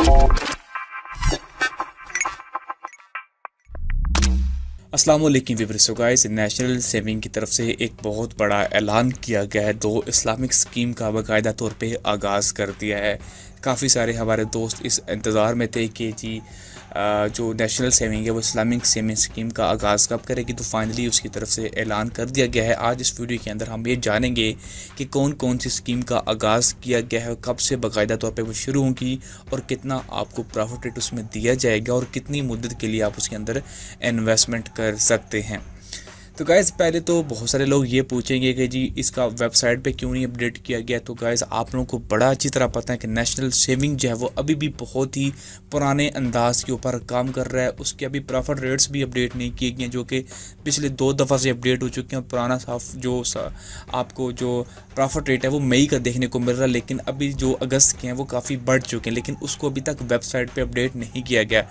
अस्सलाम वालेकुम viewers. So guys, national saving की तरफ से एक बहुत बड़ा ऐलान किया गया है, 2 इस्लामिक स्कीम का बाकायदा तौर पे आगाज़ कर दिया है। काफ़ी सारे हमारे दोस्त इस इंतज़ार में थे कि जी जो नेशनल सेविंग है वो इस्लामिक सेविंग स्कीम का आगाज़ कब करेगी, तो फाइनली उसकी तरफ से ऐलान कर दिया गया है। आज इस वीडियो के अंदर हम ये जानेंगे कि कौन कौन सी स्कीम का आगाज़ किया गया है, कब से बाकायदा तौर पे वो शुरू होंगी और कितना आपको प्रॉफिट रेट उसमें दिया जाएगा और कितनी मुद्दत के लिए आप उसके अंदर इन्वेस्टमेंट कर सकते हैं। तो गाइज़, पहले तो बहुत सारे लोग ये पूछेंगे कि जी इसका वेबसाइट पे क्यों नहीं अपडेट किया गया। तो गाइज़, आप लोगों को बड़ा अच्छी तरह पता है कि नेशनल सेविंग जो है वो अभी भी बहुत ही पुराने अंदाज के ऊपर काम कर रहा है। उसके अभी प्रॉफिट रेट्स भी अपडेट नहीं किए गए हैं, जो कि पिछले 2 दफ़ा से अपडेट हो चुके हैं। पुराना साफ जो आपको जो प्रॉफिट रेट है वो मई का देखने को मिल रहा है, लेकिन अभी जो अगस्त के हैं वो काफ़ी बढ़ चुके हैं, लेकिन उसको अभी तक वेबसाइट पर अपडेट नहीं किया गया।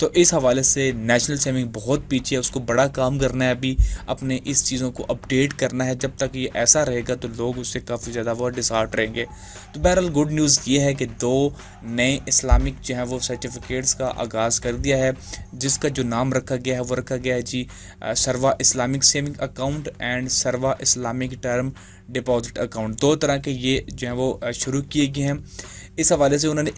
तो इस हवाले से नेशनल सेविंग बहुत पीछे है, उसको बड़ा काम करना है, अभी अपने इस चीज़ों को अपडेट करना है। जब तक ये ऐसा रहेगा तो लोग उससे काफ़ी ज़्यादा वो डिसहार्ट रहेंगे। तो बहरहाल गुड न्यूज़ ये है कि 2 नए इस्लामिक जो हैं वो सर्टिफिकेट्स का आगाज़ कर दिया है, जिसका जो नाम रखा गया है वो रखा गया है जी Sarwa Islamic saving account and Sarwa Islamic term deposit account. 2 तरह के ये जो हैं वो शुरू किए गए हैं। इस हवाले से उन्होंने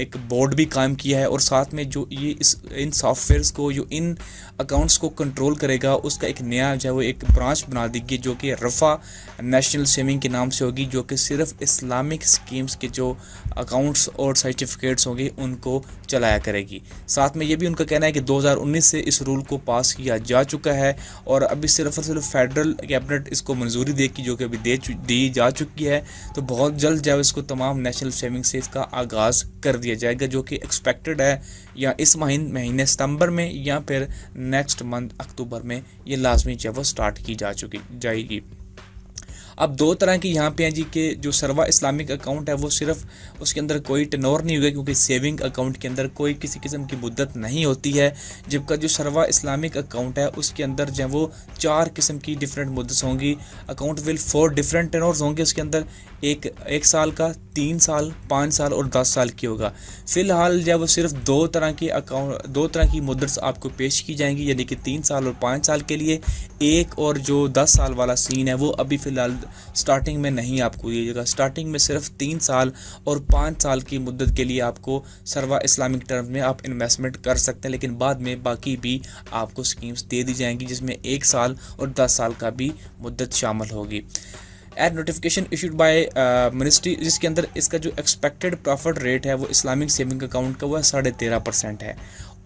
एक बोर्ड भी कायम किया है, और साथ में जो ये इन सॉफ्टवेयर्स को, जो इन अकाउंट्स को कंट्रोल करेगा, उसका एक नया जो है वो एक ब्रांच बना दी गई, जो कि रफ़ा नेशनल सेविंग के नाम से होगी, जो कि सिर्फ इस्लामिक स्कीम्स के जो अकाउंट्स और सर्टिफिकेट्स होंगे उनको चलाया करेगी। साथ में ये भी उनका कहना है कि 2019 से इस रूल को पास किया जा चुका है, और अभी सिर्फ और सिर्फ फेडरल कैबिनेट इसको मंजूरी देगी, जो कि अभी दी जा चुकी है। तो बहुत जल्द जो है इसको तमाम नेशनल सेविंग से इसका आगाज़ कर दिया जाएगा, जो कि एक्सपेक्टेड है या इस महीने सितंबर में या फिर नेक्स्ट मंथ अक्टूबर में ये लाजमी जो है वो स्टार्ट की जाएगी। अब 2 तरह की यहाँ पे हैं जी, के जो सरवा इस्लामिक अकाउंट है वो सिर्फ उसके अंदर कोई टेनोर नहीं होगा, क्योंकि सेविंग अकाउंट के अंदर कोई किसी किस्म की मुद्दत नहीं होती है, जबकि जो सरवा इस्लामिक अकाउंट है उसके अंदर जो है वो 4 किस्म की डिफरेंट मुद्दत होंगी। अकाउंट विल 4 डिफरेंट टेनोर्स होंगे उसके अंदर, एक साल का, 3 साल, 5 साल और 10 साल की होगा। फ़िलहाल जब वो सिर्फ 2 तरह की मुद्दत आपको पेश की जाएंगी, यानी कि 3 साल और 5 साल के लिए एक, और जो 10 साल वाला सीन है वो अभी फ़िलहाल स्टार्टिंग में नहीं आपको दीजिएगा। स्टार्टिंग में सिर्फ 3 साल और 5 साल की मुद्दत के लिए आपको सरवा इस्लामिक टर्म में आप इन्वेस्टमेंट कर सकते हैं, लेकिन बाद में बाकी भी आपको स्कीम्स दे दी जाएंगी, जिसमें 1 साल और 10 साल का भी मुद्दत शामिल होगी। At notification issued by ministry, जिसके अंदर इसका जो एक्सपेक्टेड प्रॉफिट रेट है वो इस्लामिक सेविंग अकाउंट का वह 13.5% है,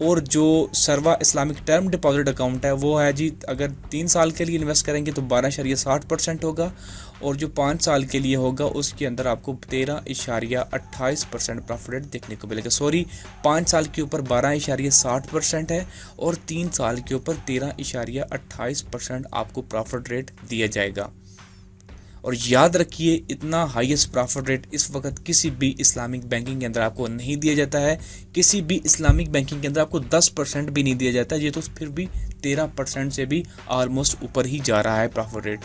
और जो सरवा इस्लामिक टर्म डिपॉजिट अकाउंट है वो है जी, अगर 3 साल के लिए इन्वेस्ट करेंगे तो 12.60% होगा, और जो 5 साल के लिए होगा उसके अंदर आपको 13.28% प्रॉफिट रेट देखने को मिलेगा। 5 साल के ऊपर 12.60% है, और 3 साल के ऊपर 13.28% आपको प्रॉफिट रेट दिया जाएगा। और याद रखिए, इतना हाईएस्ट प्रॉफिट रेट इस वक्त किसी भी इस्लामिक बैंकिंग के अंदर आपको नहीं दिया जाता है। किसी भी इस्लामिक बैंकिंग के अंदर आपको 10% भी नहीं दिया जाता है, ये तो फिर भी 13% से भी ऑलमोस्ट ऊपर ही जा रहा है प्रॉफिट रेट।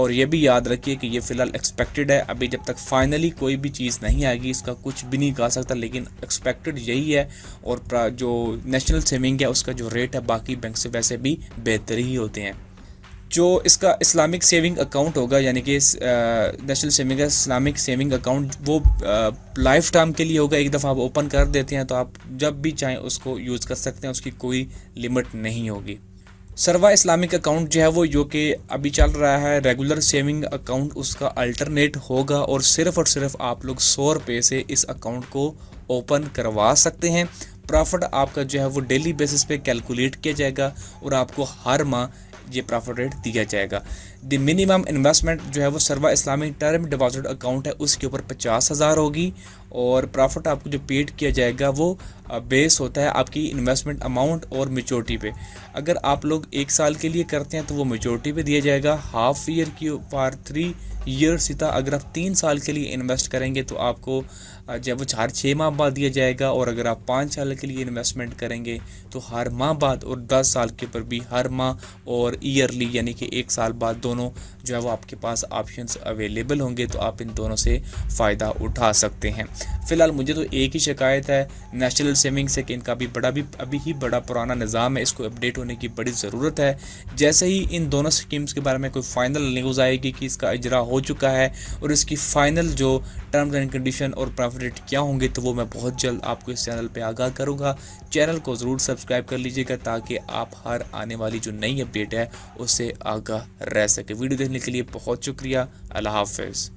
और ये भी याद रखिए कि ये फ़िलहाल एक्सपेक्टेड है, अभी जब तक फाइनली कोई भी चीज़ नहीं आएगी इसका कुछ भी नहीं कहा सकता, लेकिन एक्सपेक्टेड यही है। और जो नेशनल सेविंग है उसका जो रेट है बाकी बैंक से वैसे भी बेहतर ही होते हैं। जो इसका इस्लामिक सेविंग अकाउंट होगा, यानी कि नेशनल सेविंग का इस्लामिक सेविंग अकाउंट, वो लाइफ टाइम के लिए होगा। एक दफ़ा आप ओपन कर देते हैं तो आप जब भी चाहें उसको यूज़ कर सकते हैं, उसकी कोई लिमिट नहीं होगी। सरवा इस्लामिक अकाउंट जो है वो, जो कि अभी चल रहा है रेगुलर सेविंग अकाउंट, उसका अल्टरनेट होगा, और सिर्फ आप लोग 100 रुपये से इस अकाउंट को ओपन करवा सकते हैं। प्रॉफिट आपका जो है वो डेली बेसिस पे कैलकुलेट किया जाएगा, और आपको हर माह ये प्रॉफिट रेट दिया जाएगा। द मिनिमम इन्वेस्टमेंट जो है वो सरवा इस्लामिक टर्म डिपॉजिट अकाउंट है उसके ऊपर 50,000 होगी, और प्रॉफिट आपको जो पेड किया जाएगा वो बेस होता है आपकी इन्वेस्टमेंट अमाउंट और मेच्योरिटी पे। अगर आप लोग 1 साल के लिए करते हैं तो वो मेच्योरिटी पे दिया जाएगा, हाफ ईयर की फॉर 3 ईयर सीता। अगर आप 3 साल के लिए इन्वेस्ट करेंगे तो आपको जब वो हर 6 माह बाद दिया जाएगा। और अगर आप 5 साल के लिए इन्वेस्टमेंट करेंगे तो हर माह बाद, और 10 साल के ऊपर भी हर माह और ईयरली यानी कि 1 साल बाद, दोनों जो है वो आपके पास ऑप्शंस अवेलेबल होंगे। तो आप इन दोनों से फ़ायदा उठा सकते हैं। फ़िलहाल मुझे तो एक ही शिकायत है नेशनल सेविंग से कि इनका अभी बड़ा पुराना निज़ाम है, इसको अपडेट होने की बड़ी ज़रूरत है। जैसे ही इन दोनों स्कीम्स के बारे में कोई फाइनल न्यूज़ आएगी कि इसका इजरा हो चुका है और इसकी फ़ाइनल जो टर्म्स एंड कंडीशन और प्रॉफिट क्या होंगे, तो वो मैं बहुत जल्द आपको इस चैनल पे आगाह करूँगा। चैनल को ज़रूर सब्सक्राइब कर लीजिएगा ताकि आप हर आने वाली जो नई अपडेट है उससे आगाह रह सके। वीडियो देखने के लिए बहुत शुक्रिया। अल्लाह हाफ़िज़।